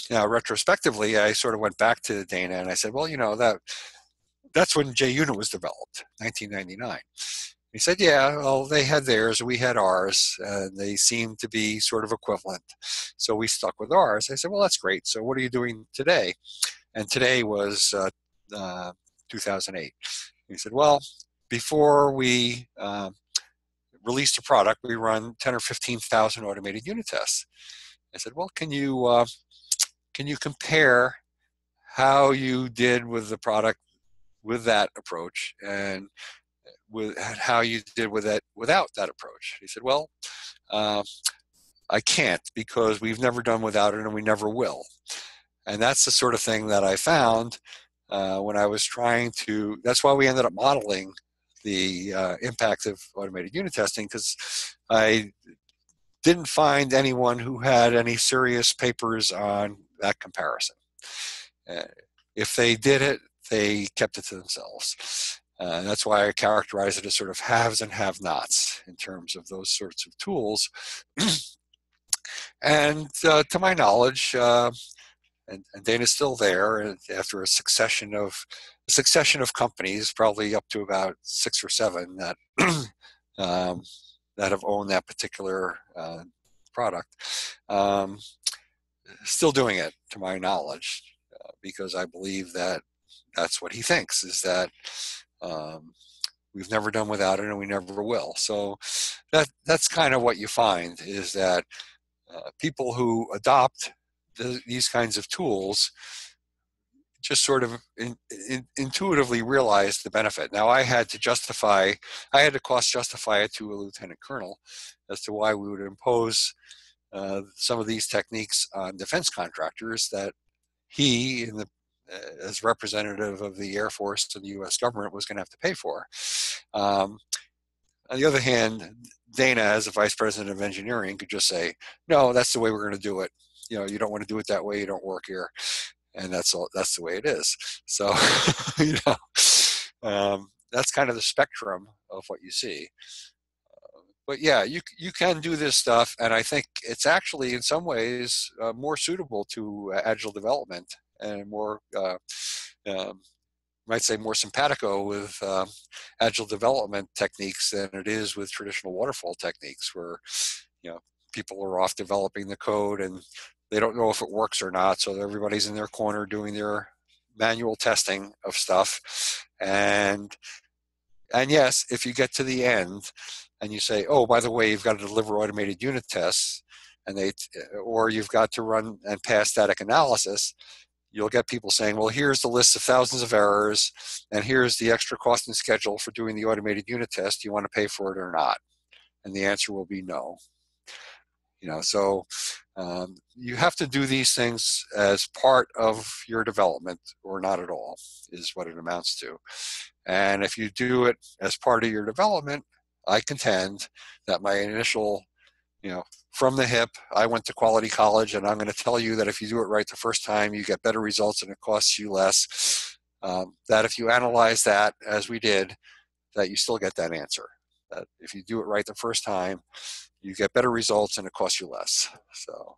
Now, retrospectively, I sort of went back to Dana and I said, well, you know, that that's when JUnit was developed, nineteen ninety-nine. He said, yeah, well, they had theirs, we had ours, and they seemed to be sort of equivalent. So we stuck with ours. I said, well, that's great. So what are you doing today? And today was uh, uh, two thousand eight. He said, well, before we uh, released a product, we run ten or fifteen thousand automated unit tests. I said, well, can you... Uh, Can you compare how you did with the product with that approach and with how you did with that without that approach? He said, well, uh, I can't, because we've never done without it and we never will. And that's the sort of thing that I found uh, when I was trying to, that's why we ended up modeling the uh, impact of automated unit testing, because I didn't find anyone who had any serious papers on that comparison. Uh, if they did it, they kept it to themselves. Uh, that's why I characterize it as sort of haves and have-nots in terms of those sorts of tools. And uh, to my knowledge, uh, and, and Dana's still there after a succession of a succession of companies, probably up to about six or seven that um, that have owned that particular uh, product. Um, Still doing it, to my knowledge, uh, because I believe that that's what he thinks, is that um, we've never done without it and we never will. So that that's kind of what you find, is that uh, people who adopt the, these kinds of tools just sort of in, in, intuitively realize the benefit. Now, I had to justify, I had to cost justify it to a lieutenant colonel as to why we would impose Uh, some of these techniques on defense contractors that he, in the, uh, as representative of the Air Force and the U S government, was going to have to pay for. Um, on the other hand, Dana, as the vice president of engineering, could just say, no, that's the way we're going to do it. You know, you don't want to do it that way, you don't work here. And that's all, that's the way it is. So, you know, um, that's kind of the spectrum of what you see. But yeah, you you can do this stuff, and I think it's actually in some ways uh, more suitable to uh, agile development, and more, uh, um, might say, more simpatico with uh, agile development techniques than it is with traditional waterfall techniques, where you know people are off developing the code and they don't know if it works or not, so everybody's in their corner doing their manual testing of stuff, and and yes, if you get to the end and you say, oh, by the way, you've got to deliver automated unit tests, and they, or you've got to run and pass static analysis, you'll get people saying, well, here's the list of thousands of errors, and here's the extra cost and schedule for doing the automated unit test. Do you want to pay for it or not? And the answer will be no. You know, so um, you have to do these things as part of your development, or not at all, is what it amounts to. And if you do it as part of your development, I contend that my initial, you know, from the hip, I went to quality college, and I'm going to tell you that if you do it right the first time, you get better results and it costs you less. Um, that if you analyze that, as we did, that you still get that answer. That if you do it right the first time, you get better results and it costs you less. So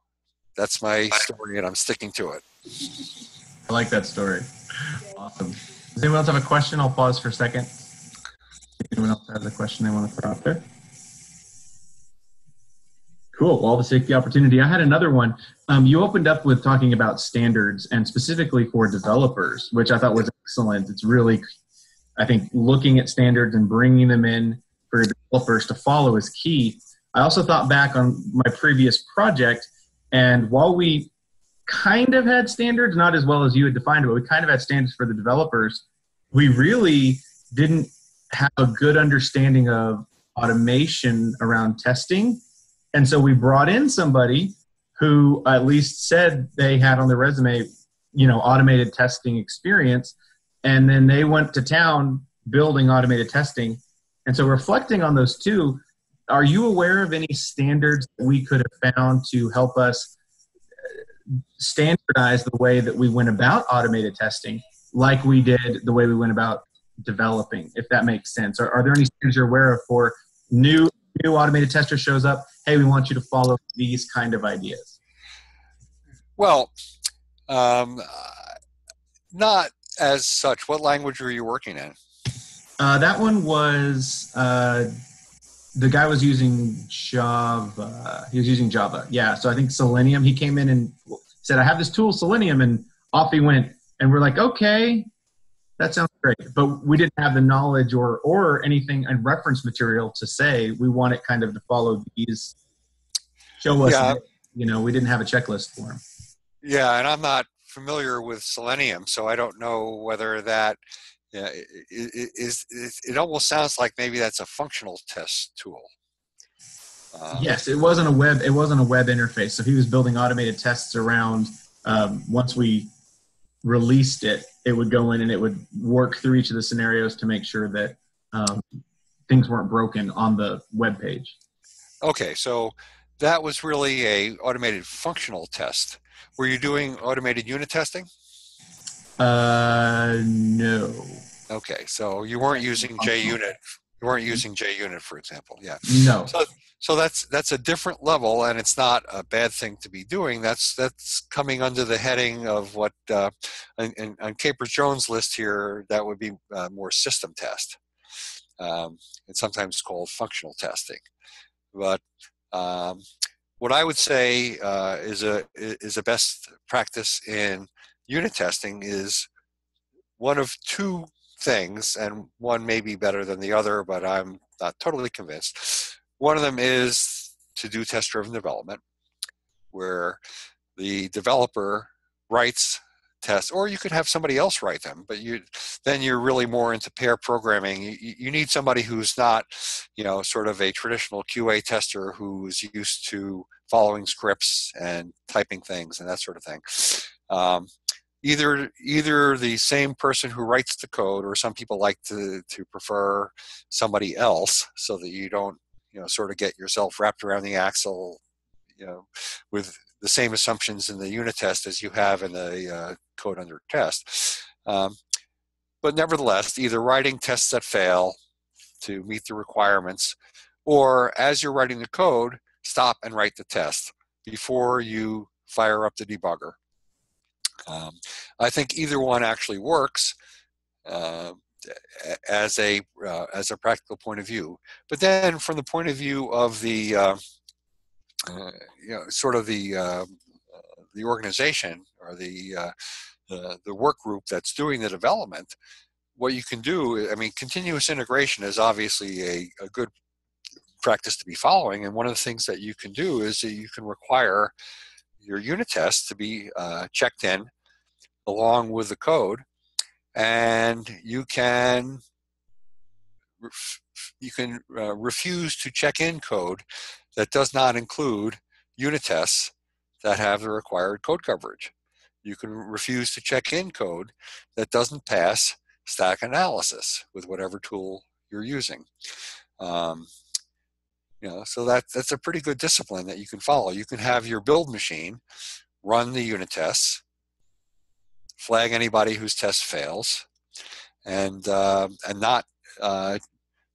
that's my story, and I'm sticking to it. I like that story. Awesome. Does anyone else have a question? I'll pause for a second. Anyone else has a question they want to throw out there? Cool. Well, let's take the opportunity. I had another one. Um, you opened up with talking about standards, and specifically for developers, which I thought was excellent. It's really, I think, looking at standards and bringing them in for developers to follow is key. I also thought back on my previous project, and while we kind of had standards, not as well as you had defined it, but we kind of had standards for the developers, we really didn't have a good understanding of automation around testing. And so we brought in somebody who at least said they had on their resume, you know, automated testing experience. And then they went to town building automated testing. And so reflecting on those two, are you aware of any standards that we could have found to help us standardize the way that we went about automated testing, like we did the way we went about developing, if that makes sense? Are, are there any standards you're aware of for new new automated tester shows up, hey, we want you to follow these kind of ideas? Well, um, not as such. What language were you working in? Uh, that one was, uh, the guy was using Java. He was using Java. Yeah, so I think Selenium, he came in and said, I have this tool, Selenium, and off he went. And we're like, okay, that sounds great. But we didn't have the knowledge or, or anything and reference material to say, we want it kind of to follow these, show us, yeah. You know, we didn't have a checklist for him. Yeah, and I'm not familiar with Selenium, so I don't know whether that, yeah, it, it, it, it, it almost sounds like maybe that's a functional test tool. Um, yes, it wasn't a web. It wasn't a web interface. So he was building automated tests around. Um, once we released it, it would go in and it would work through each of the scenarios to make sure that um, things weren't broken on the web page. Okay, so that was really a automated functional test. Were you doing automated unit testing? Uh, no. Okay, so you weren't using JUnit. You weren't using JUnit, for example. Yeah. No. So, so that's that's a different level, and it's not a bad thing to be doing. That's that's coming under the heading of what uh, in, in, on Capers Jones' list here. That would be uh, more system test. Um, it's sometimes called functional testing, but. Um, What I would say uh, is a is a best practice in unit testing is one of two things, and one may be better than the other, but I'm not totally convinced. One of them is to do test-driven development, where the developer writes tests, or you could have somebody else write them, but you then you're really more into pair programming. You, you need somebody who's not, you know, sort of a traditional Q A tester who's used to following scripts and typing things and that sort of thing. Um, either either the same person who writes the code, or some people like to, to prefer somebody else so that you don't, you know, sort of get yourself wrapped around the axle, you know, with the same assumptions in the unit test as you have in the uh, code under test. Um, but nevertheless, either writing tests that fail to meet the requirements, or as you're writing the code, stop and write the test before you fire up the debugger. Um, I think either one actually works uh, as a uh, as a practical point of view. But then from the point of view of the uh, Uh, you know, sort of the uh, the organization or the, uh, the the work group that's doing the development, what you can do, I mean, continuous integration is obviously a, a good practice to be following. And one of the things that you can do is that you can require your unit tests to be uh, checked in along with the code, and you can you can uh, refuse to check in code that does not include unit tests that have the required code coverage. You can refuse to check in code that doesn't pass stack analysis with whatever tool you're using. Um, you know, so that, that's a pretty good discipline that you can follow. You can have your build machine run the unit tests, flag anybody whose test fails, and, uh, and not uh,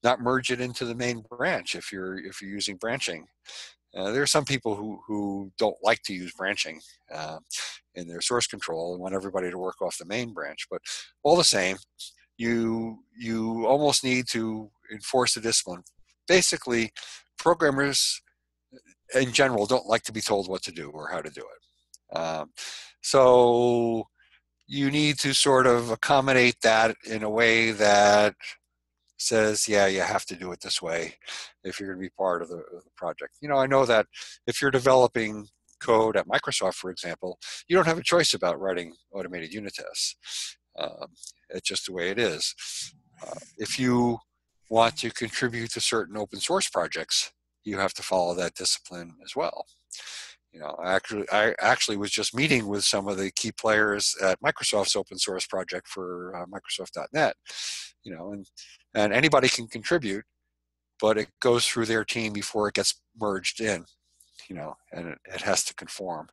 not merge it into the main branch if you're if you're using branching. Uh, there are some people who, who don't like to use branching uh, in their source control and want everybody to work off the main branch. But all the same, you you almost need to enforce the discipline. Basically, programmers in general don't like to be told what to do or how to do it. Um, so you need to sort of accommodate that in a way that says, yeah, you have to do it this way if you're going to be part of the, of the project. You know, I know that if you're developing code at Microsoft, for example, you don't have a choice about writing automated unit tests. Um, it's just the way it is. Uh, if you want to contribute to certain open source projects, you have to follow that discipline as well. You know, I actually, I actually was just meeting with some of the key players at Microsoft's open source project for uh, Microsoft dot net. You know, and and anybody can contribute, but it goes through their team before it gets merged in. You know, and it, it has to conform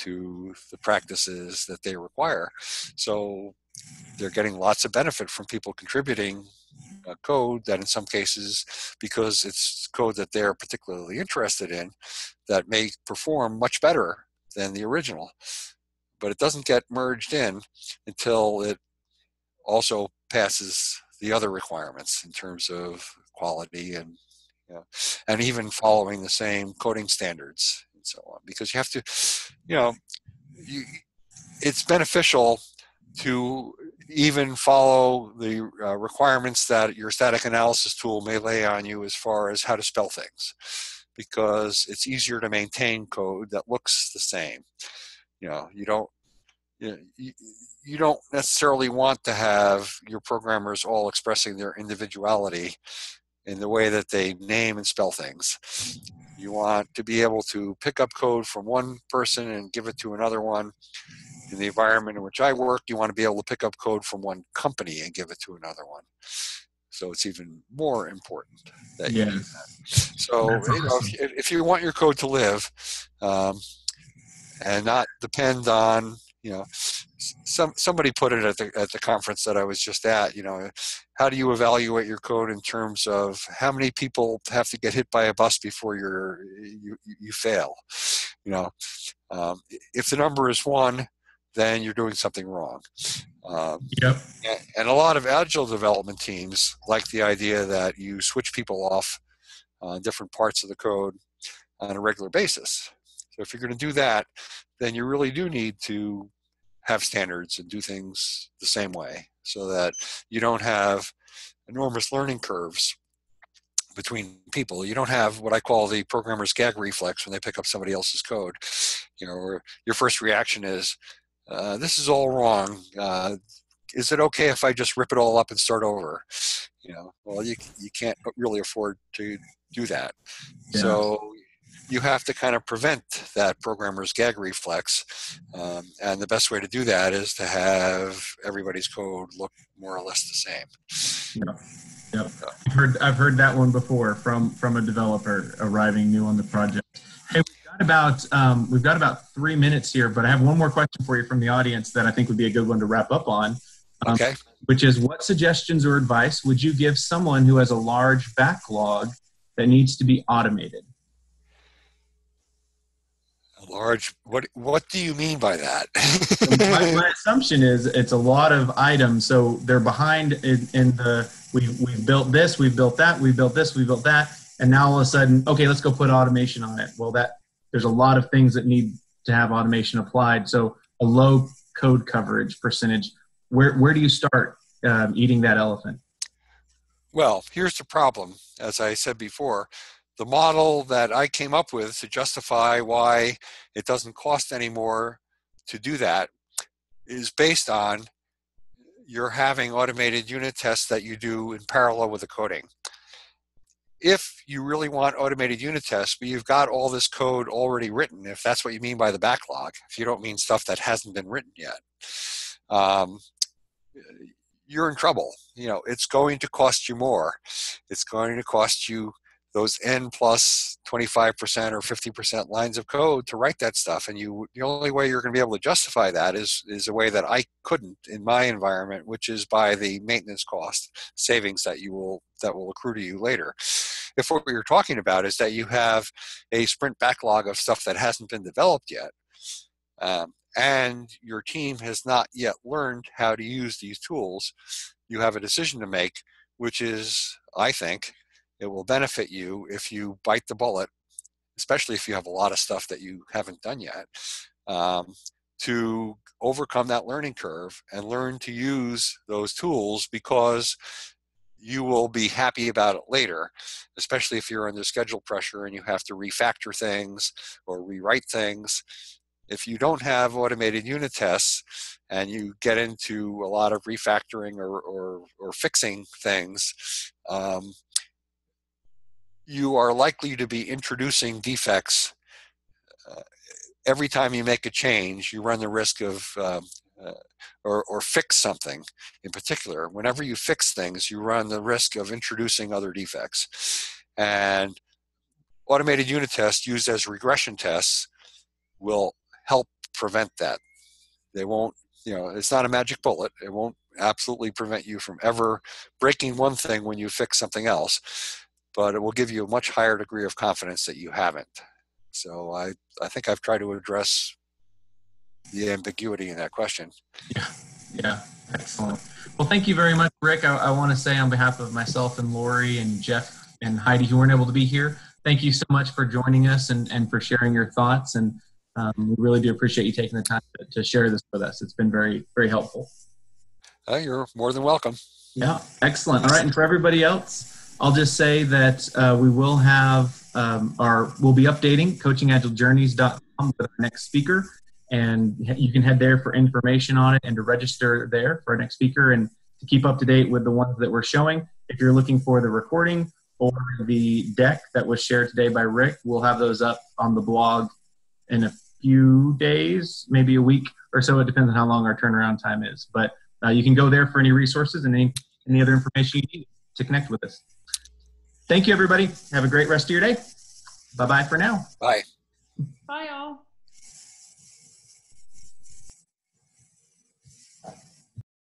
to the practices that they require. So they're getting lots of benefit from people contributing uh, code that in some cases, because it's code that they're particularly interested in, that may perform much better than the original. But it doesn't get merged in until it also passes the other requirements in terms of quality and, you know, and even following the same coding standards and so on. Because you have to, you know, you, it's beneficial to even follow the uh, requirements that your static analysis tool may lay on you as far as how to spell things, because it's easier to maintain code that looks the same. You know, you don't, you know, you, you don't necessarily want to have your programmers all expressing their individuality in the way that they name and spell things. You want to be able to pick up code from one person and give it to another one. In the environment in which I work, you want to be able to pick up code from one company and give it to another one. So it's even more important that yeah. you do that. So That's you know, awesome. if, if you want your code to live um, and not depend on, you know, some somebody put it at the at the conference that I was just at, you know, how do you evaluate your code in terms of how many people have to get hit by a bus before you're, you you fail? You know, um, if the number is one, then you're doing something wrong. Um, yep. And a lot of Agile development teams like the idea that you switch people off uh, different parts of the code on a regular basis. So if you're going to do that, then you really do need to have standards and do things the same way so that you don't have enormous learning curves between people. You don't have what I call the programmer's gag reflex when they pick up somebody else's code. You know, or your first reaction is, Uh, this is all wrong. Uh, is it okay if I just rip it all up and start over? You know, well, you you can't really afford to do that. Yeah. So you have to kind of prevent that programmer's gag reflex. Um, and the best way to do that is to have everybody's code look more or less the same. Yeah. Yep. So. I've heard, I've heard that one before from, from a developer arriving new on the project. Hey, About um, we've got about three minutes here, but I have one more question for you from the audience that I think would be a good one to wrap up on. Um, okay. Which is, what suggestions or advice would you give someone who has a large backlog that needs to be automated? A large, what what do you mean by that? my, my assumption is it's a lot of items, so they're behind in, in the we've we've built this, we've built that, we've built this, we've built that, and now all of a sudden, okay, let's go put automation on it. Well, that There's a lot of things that need to have automation applied. So a low code coverage percentage, where, where do you start um, eating that elephant? Well, here's the problem. As I said before, the model that I came up with to justify why it doesn't cost any more to do that is based on you're having automated unit tests that you do in parallel with the coding. If you really want automated unit tests, but you've got all this code already written, if that's what you mean by the backlog, if you don't mean stuff that hasn't been written yet, um, you're in trouble. You know, it's going to cost you more. It's going to cost you those N plus twenty-five percent or fifty percent lines of code to write that stuff. And you, the only way you're going to be able to justify that is, is a way that I couldn't in my environment, which is by the maintenance cost savings that you will, that will accrue to you later. If what you're talking about is that you have a sprint backlog of stuff that hasn't been developed yet, um, and your team has not yet learned how to use these tools, you have a decision to make, which is, I think, it will benefit you if you bite the bullet, especially if you have a lot of stuff that you haven't done yet, um, to overcome that learning curve and learn to use those tools, because you will be happy about it later, especially if you're under schedule pressure and you have to refactor things or rewrite things. If you don't have automated unit tests and you get into a lot of refactoring or, or, or fixing things, um, you are likely to be introducing defects uh, every time you make a change, you run the risk of, uh, uh, or, or fix something in particular. Whenever you fix things, you run the risk of introducing other defects. And automated unit tests used as regression tests will help prevent that. They won't, you know, it's not a magic bullet. It won't absolutely prevent you from ever breaking one thing when you fix something else, but it will give you a much higher degree of confidence that you haven't. So I, I think I've tried to address the ambiguity in that question. Yeah, yeah, excellent. Well, thank you very much, Rick. I, I want to say on behalf of myself and Lori and Jeff and Heidi, who weren't able to be here, thank you so much for joining us and, and for sharing your thoughts. And um, we really do appreciate you taking the time to, to share this with us. It's been very, very helpful. Uh, you're more than welcome. Yeah, excellent. All right, and for everybody else, I'll just say that uh, we will have um, our, we'll be updating coaching agile journeys dot com with our next speaker. And you can head there for information on it and to register there for our next speaker and to keep up to date with the ones that we're showing. If you're looking for the recording or the deck that was shared today by Rick, we'll have those up on the blog in a few days, maybe a week or so. It depends on how long our turnaround time is. But uh, you can go there for any resources and any, any other information you need to connect with us. Thank you, everybody. Have a great rest of your day. Bye-bye for now. Bye. Bye, all.